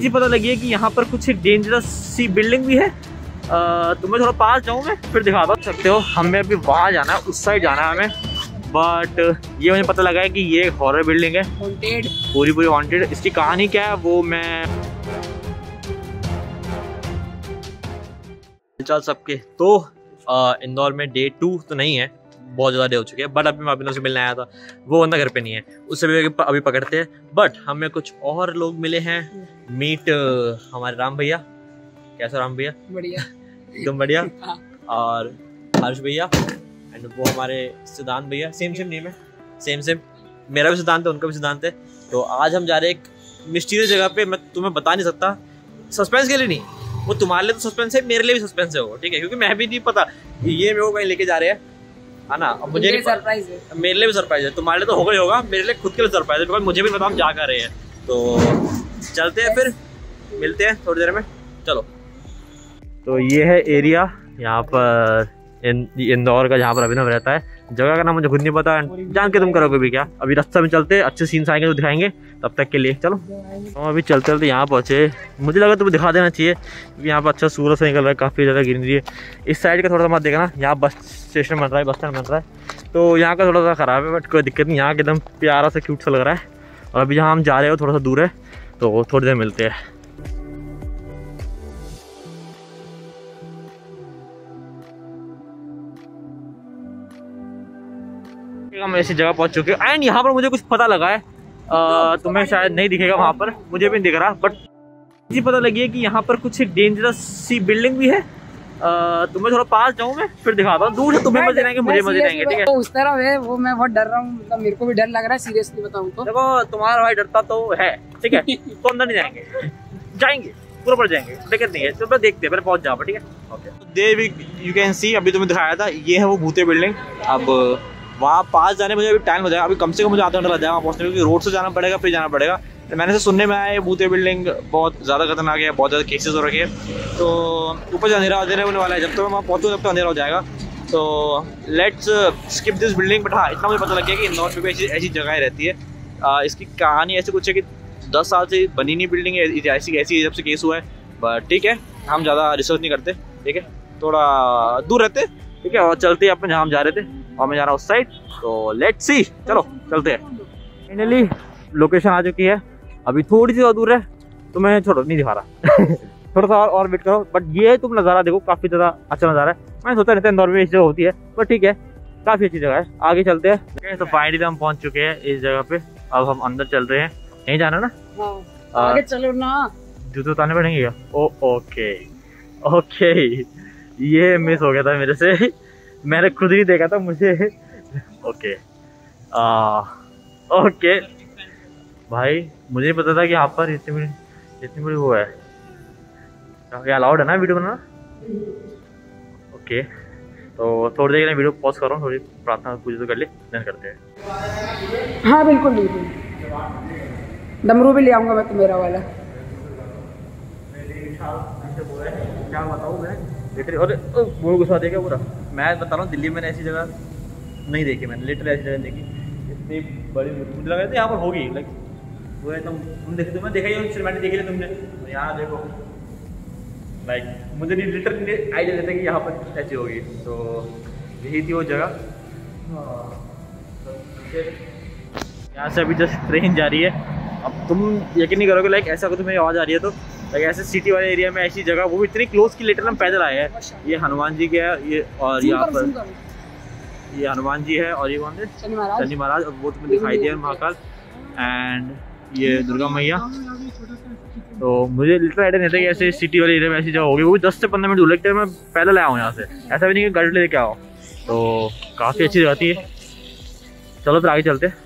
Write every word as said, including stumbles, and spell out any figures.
जी पता लगी है कि यहाँ पर कुछ डेंजरस सी बिल्डिंग भी है, आ, तो मैं थोड़ा पास जाऊँ मैं फिर दिखा पा सकते हो। हमें अभी वहाँ जाना है, उस साइड जाना है हमें, बट ये मुझे पता लगा है कि ये हॉरर बिल्डिंग है, हॉन्टेड, पूरी पूरी हॉन्टेड। इसकी कहानी क्या है वो मैं चल सबके। तो आ, इंदौर में डे टू तो नहीं है, बहुत ज़्यादा डे हो चुके हैं, बट अभी मैं अभिनव से मिलने आया था, वो बंदा घर पे नहीं है, उससे भी अभी पकड़ते हैं। बट हमें कुछ और लोग मिले हैं, मीट हमारे राम भैया, कैसा राम भैया? बढ़िया, एकदम बढ़िया। और हर्ष भैया एंड वो हमारे सिद्धांत भैया, सेम सेम नेम है, सेम सेम, मेरा भी सिद्धांत है उनका भी सिद्धांत है। तो आज हम जा रहे एक मिस्टीरियस जगह पे, मैं तुम्हें बता नहीं सकता, सस्पेंस के लिए नहीं, वो तुम्हारे लिए तो सस्पेंस है, मेरे लिए भी सस्पेंस है वो, ठीक है, क्योंकि मैं भी नहीं पता ये मेरे को कहीं लेके जा रहे हैं, है ना। अब मुझे सरप्राइज है, मेरे लिए भी सरप्राइज है, तुम्हारे लिए तो होगा ही होगा, मेरे लिए खुद के लिए सरप्राइज है, बिकॉज मुझे भी पता हम जा कर रहे हैं। तो चलते हैं, फिर मिलते हैं थोड़ी देर में, चलो। तो ये है एरिया यहाँ पर इंदौर का जहाँ पर अभिनव रहता है, जगह का नाम मुझे खुद नहीं पता, जान के तुम करोगे भी क्या। अभी रास्ते में चलते अच्छे सीन्स आएंगे तो दिखाएंगे, तब तक के लिए चलो। हम अभी चलते चलते यहाँ पहुँचे, मुझे लगा तुम्हें दिखा देना चाहिए, यहाँ पर अच्छा सूरज से निकल रहा है, काफ़ी ज़्यादा ग्रीनरी है। इस साइड का थोड़ा सा मत देखना, यहाँ बस स्टेशन बन रहा है, बस स्टैंड बन रहा है, तो यहाँ का थोड़ा सा ख़राब है, बट कोई दिक्कत नहीं, यहाँ एकदम प्यारा सा क्यूट सा लग रहा है। और अभी जहाँ हम जा रहे हो थोड़ा सा दूर है, तो थोड़ी देर मिलते हैं। हम ऐसी जगह पहुंच चुके हैं एंड यहाँ पर मुझे कुछ पता लगा है, आ, तुम्हें शायद नहीं दिखेगा, वहाँ पर मुझे भी नहीं दिख रहा, बट मुझे पता लगी है कि यहाँ पर कुछ डेंजरस सी बिल्डिंग भी है, आ, तुम्हें थोड़ा पास जाऊँ मैं फिर दिखाता हूँ, दूर से तुम्हें मजे आएंगे मुझे मजे आएंगे, ठीक है। उस तरफ है वो, मैं बहुत डर रहा हूँ, मतलब मेरे को भी डर लग रहा है, सीरियसली बताऊँ तो। देखो तुम्हारा भाई डरता तो है, ठीक है, तो अंदर नहीं जाएंगे, जाएंगे पूरा पर जाएंगे, दिक्कत नहीं है, तो मैं देखते हैं पहले पहुँच जाओ, ठीक है, okay. Dev you can see, अभी तुम्हें दिखाया था, ये है वो भूते बिल्डिंग। अब वहाँ पास जाने मुझे अभी टाइम हो जाएगा, अभी कम से कम मुझे आधा घंटा लग जाएगा पहुँचने में, क्योंकि रोड से जाना पड़ेगा फिर जाना पड़ेगा। तो मैंने से सुनने में आया ये भूते बिल्डिंग बहुत ज़्यादा खतरनाक है, बहुत ज़्यादा केसेस हो रखे हैं, तो ऊपर से अंधेरा अंधेरा होने वाला है, जब तक मैं वहाँ पहुँचूँ जब तक अंधेरा हो जाएगा। तो let's skip this building. But हाँ, इतना मुझे पता लग गया कि इंदौर में भी ऐसी ऐसी जगह रहती है। आ, इसकी कहानी ऐसे कुछ है कि दस साल से बनी नहीं बिल्डिंग है, ऐसी ऐसी जब से केस हुआ है, बट ठीक है, हम ज़्यादा रिसर्च नहीं करते, ठीक है, थोड़ा दूर रहते, ठीक है, और चलते अपन जहाँ हम जा रहे थे, और मैं जा रहा हूँ उस साइड। तो लेट्स सी, चलो चलते हैं। फाइनली लोकेशन आ चुकी है, अभी थोड़ी सी और दूर है, तो मैं छोड़ो नहीं दिखा रहा थोड़ा सा और वेट करो। बट ये तुम नज़ारा देखो, काफ़ी ज़्यादा अच्छा नज़ारा है, मैं सोचा नहीं था इंदौर में इस जगह होती है, बट ठीक है, काफ़ी अच्छी जगह है, आगे चलते हैं। तो फाइनली हम पहुँच चुके हैं इस जगह पे, अब हम अंदर चल रहे हैं, यहीं जाना ना, आगे चलो ना, जूते उतारने पड़ेंगे क्या? ओ ओके ओके, ये मिस हो गया था मेरे से, मैंने खुद ही देखा था मुझे। ओके आ, ओके भाई, मुझे पता था कि यहाँ पर इतनी बड़ी इतनी बड़ी वो है, अलाउड है ना वीडियो बनाना। ओके, तो थोड़ी देर के लिए वीडियो पॉज कर रहा हूँ, थोड़ी प्रार्थना पूजा तो कर ले, देन करते हैं। हाँ बिल्कुल बिल्कुल, डमरू भी ले आऊँगा मैं तो, मेरा वाला क्या बताऊँ मैं, देख रही, और वो गुस्सा देगा पूरा। मैं बता रहा हूँ, दिल्ली में ऐसी जगह नहीं देखी मैंने, लिटरली ऐसी जगह देखी इतनी बड़ी, मुझे लगा था यहाँ पर होगी, लाइक वो एकदम तुम देखते, मैं देखा ही सिनेमैटिक देखी थी तुमने, तो यहाँ देखो लाइक मुझे नहीं लिटरली आइडिया देता कि यहाँ पर ऐसी होगी। तो यही थी वो जगह। यहाँ से अभी जस्ट ट्रेन जा रही है, अब तुम यकीन नहीं करोगे, लाइक ऐसा अगर तुम्हें आवाज़ आ रही है तो लाइक ऐसे सिटी वाले एरिया में ऐसी जगह, वो भी इतनी क्लोज की, लेटर हम पैदल आए हैं। ये हनुमान जी के है ये, और यहाँ पर ये हनुमान जी है, और ये कौन है, शनि महाराज, वो तुम्हें दिखाई दिया महाकाल, एंड ये दुर्गा मैया। तो मुझे लिटल आइडिया नहीं था कि ऐसे सिटी वाले एरिया में ऐसी जगह होगी, वो भी दस से पंद्रह मिनट दूर, लेकिन मैं पैदल आया हूँ यहाँ से, ऐसा भी नहीं कि गाड़ी लेके आओ, तो काफ़ी अच्छी जगह थी। चलो फिर आगे चलते हैं।